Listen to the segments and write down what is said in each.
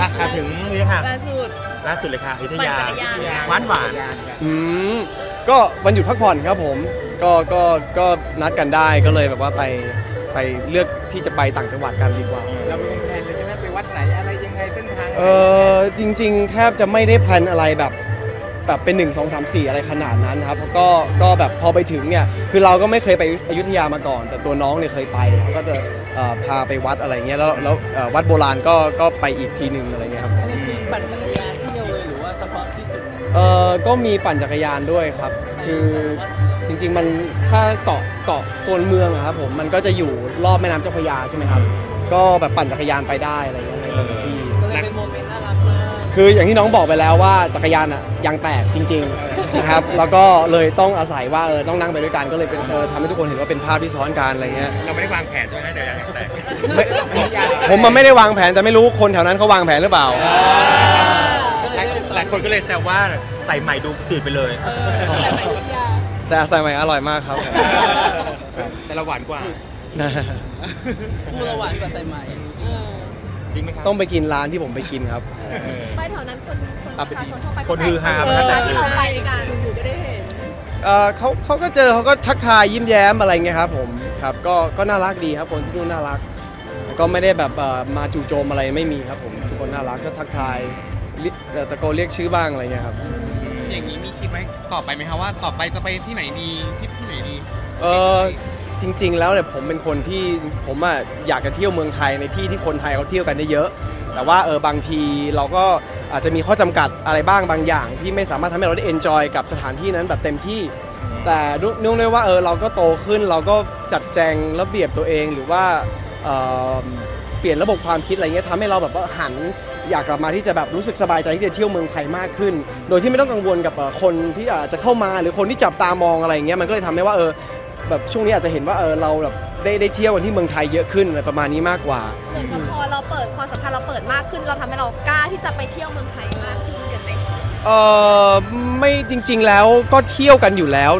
ค่ะถึงนี่ค่ะล่าสุดเลยค่ะอยุธยาหวานก็วันหยุดพักผ่อนครับผมก็นัดกันได้ก็เลยแบบว่าไปเลือกที่จะไปต่างจังหวัดกันดีกว่าเรามีแผนเลยใช่ไหมไปวัดไหนอะไรยังไงเส้นทางจริงๆแทบจะไม่ได้แพลนอะไรแบบเป็น1 2 3 4อะไรขนาดนั้นครับก็แบบพอไปถึงเนี่ยคือเราก็ไม่เคยไปอยุธยามาก่อนแต่ตัวน้องเนี่ยเคยไปก็จะพาไปวัดอะไรเงี้ยแล้ววัดโบราณก็ไปอีกทีหนึ่งอะไรเงี้ยครับปั่นจักรยานที่เดียวเลยหรือว่าเฉพาะที่จุดก็มีปั่นจักรยานด้วยครับคือจริงๆมันถ้าเกาะโซนเมืองครับผมมันก็จะอยู่รอบแม่น้ำเจ้าพระยาใช่ไหมครับก็แบบปั่นจักรยานไปได้อะไรเงี้ยในบางที่เป็นโมเมนต์น่ารักมากคืออย่างที่น้องบอกไปแล้วว่าจักรยานอ่ะยางแตกจริงๆนะครับแล้วก็เลยต้องอาศัยว่าต้องนั่งไปด้วยกันก็เลยเป็นทำให้ทุกคนเห็นว่าเป็นภาพที่ซ้อนกันอะไรเงี้ยเราไม่ได้วางแผนใช่ไหมแต่ยางแตกผมมันไม่ได้วางแผนแต่ไม่รู้คนแถวนั้นเขาวางแผนหรือเปล่าหลายคนก็เลยแซวว่าใส่ใหม่ดูจืดไปเลยแต่ใส่ใหม่อร่อยมากครับแต่ละหวานกว่าคู่ละหวานกว่าใส่ใหม่จริงไหมครับต้องไปกินร้านที่ผมไปกินครับไปแถวนั้นคนประชาชนทั่วไปคนฮือฮาที่เราไปด้วยกันอยู่ก็ได้เห็นเขาก็เจอเขาก็ทักทายยิ้มแย้มอะไรเงี้ยครับผมครับก็น่ารักดีครับคนที่นู่นน่ารักก็ไม่ได้แบบมาจู่โจมอะไรไม่มีครับผมทุกคนน่ารักก็ทักทายตะโกนเรียกชื่อบ้างอะไรเงี้ยครับอย่างนี้มีคิดไหมต่อไปไหมครับว่าต่อไปจะไปที่ไหนดีที่ไหนดีจริงๆแล้วเนี่ยผมเป็นคนที่ผมอยากจะเที่ยวเมืองไทยในที่ที่คนไทยเขาเที่ยวกันได้เยอะแต่ว่าบางทีเราก็อาจจะมีข้อจำกัดอะไรบ้างบางอย่างที่ไม่สามารถทำให้เราได้เอนจอยกับสถานที่นั้นแบบเต็มที่แต่เนื่องด้วยว่าเราก็โตขึ้นเราก็จัดแจงระเบียบตัวเองหรือว่าเปลี่ยนระบบความคิดอะไรเงี้ยทำให้เราแบบว่าหันอยากกลับมาที่จะแบบรู้สึกสบายใจที่จะเที่ยวเมืองไทยมากขึ้นโดยที่ไม่ต้องกังวลกับคนที่อาจจะเข้ามาหรือคนที่จับตามองอะไรเงี้ยมันก็เลยทำให้ว่าแบบช่วงนี้อาจจะเห็นว่าเราแบบได้เที่ยวกันที่เมืองไทยเยอะขึ้นอะไรประมาณนี้มากกว่าเหมือนกับพอเราเปิดความสัมพันธ์เราเปิดมากขึ้นเราทำให้เรากล้าที่จะไปเที่ยวเมืองไทยมากขึ้นกันไหมไม่จริงๆแล้วก็เที่ยวกันอยู่แล้ว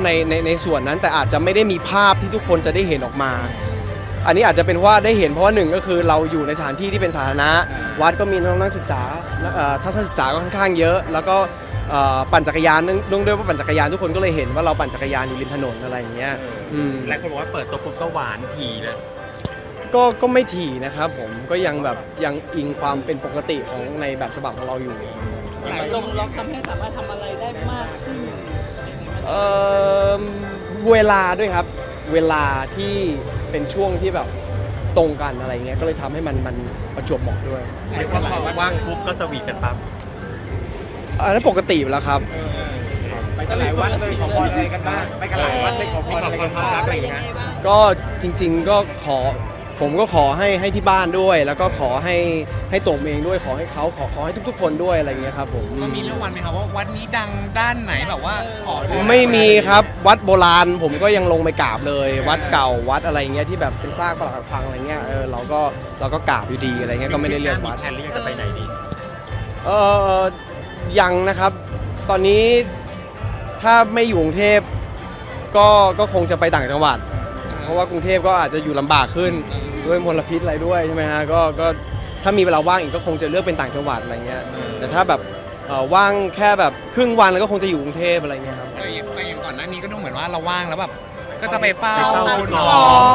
ในส่วนนั้นแต่อาจจะไม่ได้มีภาพที่ทุกคนจะได้เห็นออกมาอันนี้อาจจะเป็นว่าได้เห็นเพราะว่าหนึ่งก็คือเราอยู่ในสถานที่ที่เป็นสาธารณะวัดก็มีน้องนักศึกษาทัศนศึกษาก็ค่อนข้างเยอะแล้วก็ปั่นจักรยานนึกด้วยว่าปั่นจักรยานทุกคนก็เลยเห็นว่าเราปั่นจักรยานอยู่ริมถนนอะไรอย่างเงี้ยหลายคนบอกว่าเปิดตัวปุ๊บก็หวานถี่นะก็ไม่ถี่นะครับผมก็ยังแบบยังอิงความเป็นปกติของในแบบฉบับของเราอยู่เราทำให้สามารถทำอะไรได้มากขึ้นเวลาด้วยครับเวลาที่เป็นช่วงที่แบบตรงกันอะไรเงี้ยก็เลยทำให้มันประจวบเหมาะด้วยหมายความว่าว่างปุ๊บก็สวีทกันปั๊บอันนั้นปกติอยู่แล้วครับไปกันหลายวัดเลยขอพรอะไรกันบ้างไปกันหลายวัดเลยขอพรอะไรกันบ้างอะไรอย่างเงี้ยก็จริงๆก็ขอผมก็ขอให้ที่บ้านด้วยแล้วก็ขอให้ตัวเองด้วยขอให้เขาขอให้ทุกๆคนด้วยอะไรเงี้ยครับผมก็มีเรื่องวันไหมครับว่าวัดนี้ดังด้านไหนแบบว่าขอไม่มีครับวัดโบราณผมก็ยังลงไปกราบเลยวัดเก่าวัดอะไรเงี้ยที่แบบเป็นซากปรักหักพังอะไรเงี้ยเราก็กราบอยู่ดีอะไรเงี้ยก็ไม่ได้เลือกวัดแทนที่จะไปไหนดียังนะครับตอนนี้ถ้าไม่อยู่กรุงเทพก็คงจะไปต่างจังหวัดเพราะว่ากรุงเทพก็อาจจะอยู่ลำบากขึ้นด้วยมลพิษอะไรด้วยใช่ไหมฮะก็ถ้ามีเวลาว่างอีกก็คงจะเลือกเป็นต่างจังหวัดอะไรเงี้ยแต่ถ้าแบบว่างแค่แบบครึ่งวันแล้วก็คงจะอยู่กรุงเทพอะไรเงี้ยครับไปอย่างก่อนหน้านี้ก็ดูเหมือนว่าเราว่างแล้วแบบก็จะไปเฝ้าน้อง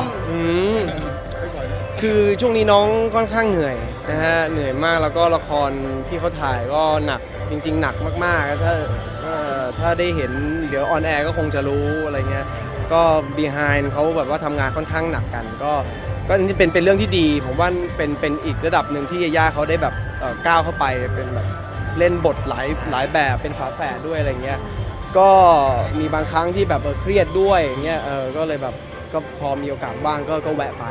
คือช่วงนี้น้องค่อนข้างเหนื่อยนะฮะเหนื่อยมากแล้วก็ละครที่เขาถ่ายก็หนักจริงๆหนักมากๆถ้าได้เห็นเดี๋ยวออนแอร์ก็คงจะรู้อะไรเงี้ยก็ behind เขาแบบว่าทำงานค่อนข้างหนักกันก็นี่เป็นเรื่องที่ดีผมว่าเป็นอีกระดับหนึ่งที่ย่าเขาได้แบบก้าวเข้าไปเป็นแบบเล่นบทหลายแบบเป็นฝาแฝดด้วยอะไรเงี้ยก็มีบางครั้งที่แบบเครียดด้วยอย่างเงี้ยก็เลยแบบก็พอมีโอกาสบ้างก็แวะไป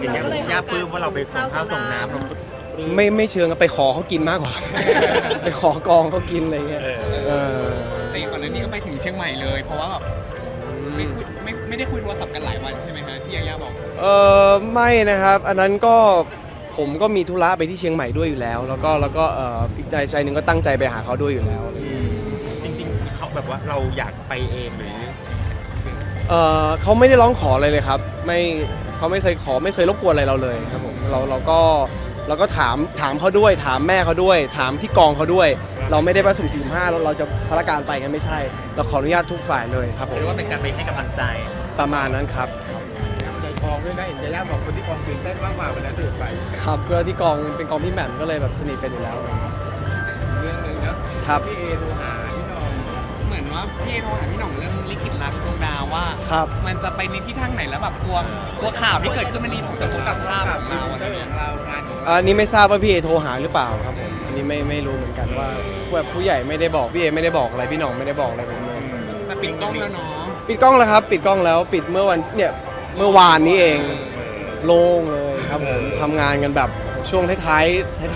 อย่างเงี้ยย่าปื้มว่าเราไปส่งข้าวส่งน้ำไม่เชิงไปขอเขากินมากกว่าไปขอกองเขากินอะไรเงี้ยแต่ก่อนนั้นนี่ก็ไปถึงเชียงใหม่เลยเพราะว่าแบบไม่ได้คุยโทรศัพท์กันหลายวันใช่ไหมฮะที่ย่าบอกไม่นะครับอันนั้นก็ผมก็มีธุระไปที่เชียงใหม่ด้วยอยู่แล้วแล้วก็อีกใจหนึ่งก็ตั้งใจไปหาเขาด้วยอยู่แล้วจริงๆเขาแบบว่าเราอยากไปเองหรือ เขาไม่ได้ร้องขออะไรเลยครับไม่เขาไม่เคยขอไม่เคยรบกวนอะไรเราเลยครับผมเราก็ถามเขาด้วยถามแม่เขาด้วยถามที่กองเขาด้วยเราไม่ได้ประสุ่ม45เราจะพละการไปกันไม่ใช่เราขออนุญาตทุกฝ่ายเลยครับผมเรียกว่าเป็นการไปให้กำลังใจประมาณนั้นครับใจกองด้วยนะเห็นใจย่าบอกคนที่กองตื่นเต้นมากกว่าเวลาตื่นไปครับเพื่อที่กองเป็นกองพี่แหม่มก็เลยแบบสนิทกันอยู่แล้วเรื่องนึงนะครับพี่เอโทรหาพี่หน่องเหมือนว่าพี่เอโทรหาพี่หน่องเรื่องลิขิตรักดวงดาวว่ามันจะไปในที่ทางไหนแล้วแบบกลัวข่าวที่เกิดขึ้นมันดีผมจะพบกับภาพแบบเราอันนี้ไม่ทราบว่าพี่เอโทรหาหรือเปล่าครับผมอันนี้ไม่รู้เหมือนกันว่าผู้ใหญ่ไม่ได้บอกพี่เอไม่ได้บอกอะไรพี่หน่องไม่ได้บอกอะไรผมเลยแต่ปิดกล้องแล้วเนาะปิดกล้องแล้วครับปิดกล้องแล้วปิดเมื่อวันเนี่ยเมื่อวานนี้เองโล่งเลยครับผมทำงานกันแบบช่วงท้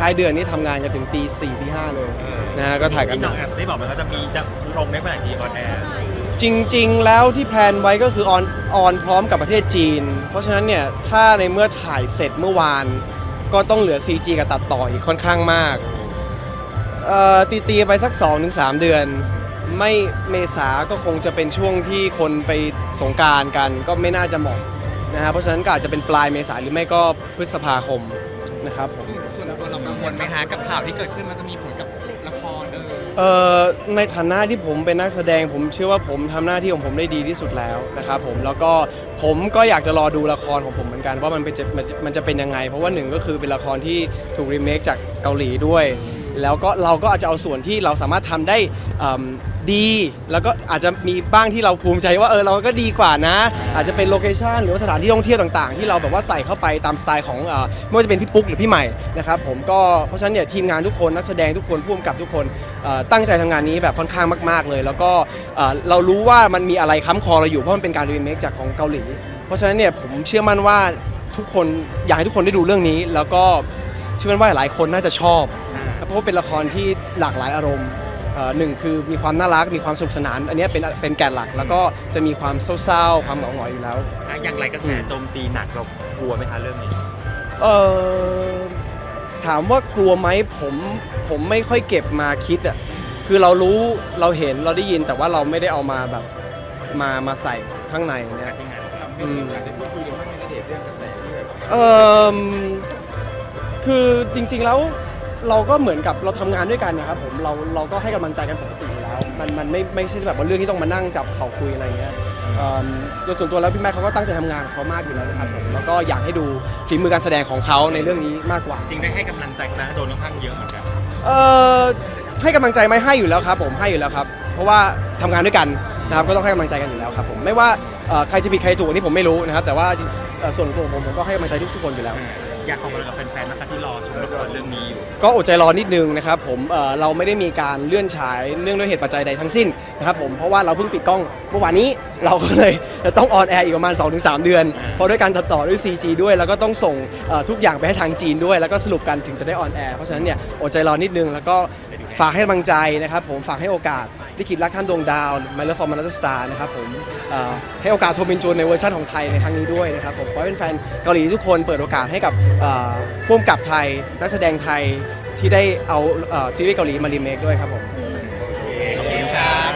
ายเดือนนี้ทำงานกันถึงตีสี่ตีห้าเลยนะก็ถ่ายกันพี่หน่องแอบได้บอกไหมเขาจะมีจะลงได้เมื่อไหร่ดีออนแอร์จริงๆแล้วที่แพลนไว้ก็คือออนพร้อมกับประเทศจีนเพราะฉะนั้นเนี่ยถ้าในเมื่อถ่ายเสร็จเมื่อวานก็ต้องเหลือ CG กับตัดต่ออีกค่อนข้างมากตีไปสัก 2-3 เดือนไม่เมษาก็คงจะเป็นช่วงที่คนไปสงกรานต์กันก็ไม่น่าจะเหมาะนะฮะเพราะฉะนั้นก็อาจจะเป็นปลายเมษาหรือไม่ก็พฤษภาคมนะครับส่วนตัวเรากังวลไหมฮะกับข่าวที่เกิดขึ้นมันจะมีผลกับละครในฐานะที่ผมเป็นนักแสดงผมเชื่อว่าผมทำหน้าที่ของผมได้ดีที่สุดแล้วนะครับผมแล้วก็ผมก็อยากจะรอดูละครของผมเหมือนกันว่ามันจะเป็นยังไงเพราะว่า1ก็คือเป็นละครที่ถูกรีเมคจากเกาหลีด้วยแล้วก็เราก็อาจจะเอาส่วนที่เราสามารถทำได้ดีแล้วก็อาจจะมีบ้างที่เราภูมิใจว่าเราก็ดีกว่านะอาจจะเป็นโลเคชั่นหรือว่าสถานที่ท่องเที่ยวต่างๆที่เราแบบว่าใส่เข้าไปตามสไตล์ของไม่ว่าจะเป็นพี่ปุ๊กหรือพี่ใหม่นะครับผมก็เพราะฉะนั้นเนี่ยทีมงานทุกคนนักแสดงทุกคนผู้กำกับทุกคนตั้งใจทำงานนี้แบบค่อนข้างมากๆเลยแล้วก็เรารู้ว่ามันมีอะไรค้ำคอเราอยู่เพราะมันเป็นการรีเมคจากของเกาหลีเพราะฉะนั้นเนี่ยผมเชื่อมั่นว่าทุกคนอยากให้ทุกคนได้ดูเรื่องนี้แล้วก็เชื่อมั่นว่าหลายคนน่าจะชอบเพราะว่าเป็นละครที่หลากหลายอารมณ์หนึ่งคือมีความน่ารักมีความสนุกสนานอันนี้เป็นแกนหลักแล้วก็จะมีความเศร้าๆความเหงาหงอยอยู่แล้วอย่างไรกระแสโจมตีหนักเรากลัวไหมคะเรื่องนี้ถามว่ากลัวไหมผมไม่ค่อยเก็บมาคิดคือเรารู้เราเห็นเราได้ยินแต่ว่าเราไม่ได้เอามาแบบมาใส่ข้างในเนี่ยคือจริงๆแล้วเราก็เหมือนกับเราทำงานด้วยกันนะครับผมเราก็ให้กำลังใจกันปกติอยู่แล้วมันไม่ใช่แบบว่าเรื่องที่ต้องมานั่งจับเข่าคุยอะไรเงี้ยโดยส่วนตัวแล้วพี่แม่เขาก็ตั้งใจทำงานเขามากอยู่แล้วนะครับผมแล้วก็อยากให้ดูฝีมือการแสดงของเขาในเรื่องนี้มากกว่าจริงได้ให้กำลังใจนะโดนค่อนข้างเยอะเหมือนกันให้กำลังใจไม่ให้อยู่แล้วครับผมให้อยู่แล้วครับเพราะว่าทำงานด้วยกันนะครับก็ต้องให้กำลังใจกันอยู่แล้วครับผมไม่ว่าใครจะผิดใครถูกนี่ผมไม่รู้นะครับแต่ว่าส่วนตัวผมก็ให้กำลังใจทุกคนอยู่แล้วอยากขอบคุณกับแฟนๆนะคะที่รอชมละครเรื่องนี้อยู่ก็อดใจรอนิดนึงนะครับผมเราไม่ได้มีการเลื่อนฉายเนื่องด้วยเหตุปัจจัยใดทั้งสิ้นนะครับผมเพราะว่าเราเพิ่งปิดกล้องเมื่อวานนี้เราก็เลยจะต้องออนแอร์อีกประมาณ 2-3 เดือนเพราะด้วยการตัดต่อด้วย CG ด้วยแล้วก็ต้องส่งทุกอย่างไปให้ทางจีนด้วยแล้วก็สรุปกันถึงจะได้ออนแอร์เพราะฉะนั้นเนี่ยอดใจรอนิดนึงแล้วก็ฝากให้กำลังใจนะครับผมฝากให้โอกาสลิขิตรักข้ามดวงดาว My Love for Another Star นะครับผมให้โอกาสโทมินจูนในเวอร์ชันของไทยในครั้งนี้ด้วยนะครับผมขอให้แฟนเกาหลีทุกคนเปิดโอกาสให้กับผู้กำกับไทยนักแสดงไทยที่ได้เอาซีรีส์เกาหลีมารีเมคด้วยครับผมโอเคครับ